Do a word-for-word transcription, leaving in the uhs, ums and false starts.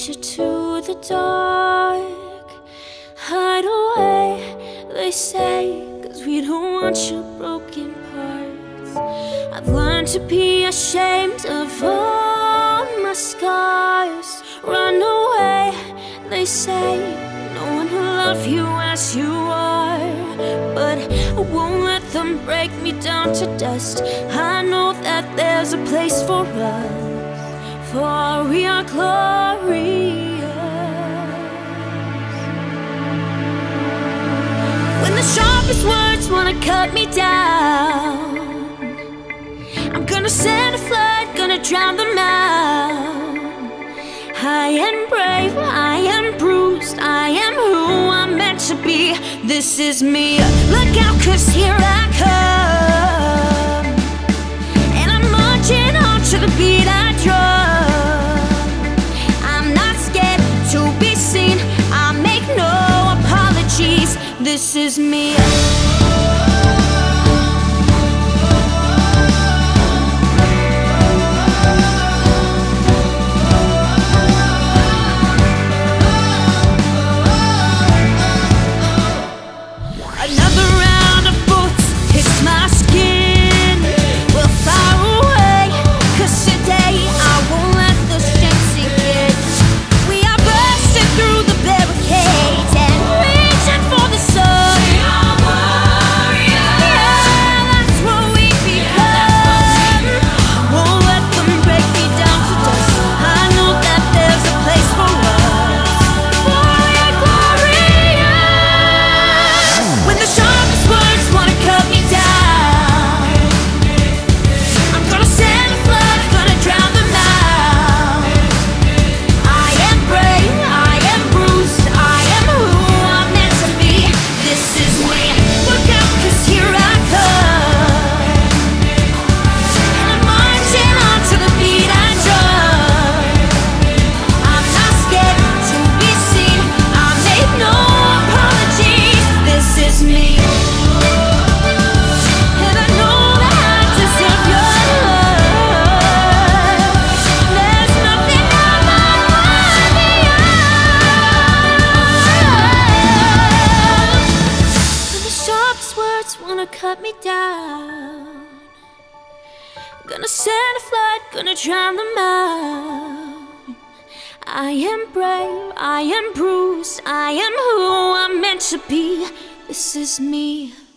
takes you to the dark. Hide away, they say, 'cause we don't want your broken parts. I've learned to be ashamed of all my scars. Run away, they say, no one will love you as you are. But I won't let them break me down to dust. I know that there's a place for us, for we are glorious. When the sharpest words wanna cut me down, I'm gonna send a flood, gonna drown them out. I am brave, I am bruised, I am who I'm meant to be. This is me, look out 'cause here I come. And I'm marching on to the beat I drum. This is me. Drown them out. I am brave, I am bruised, I am who I'm meant to be. This is me.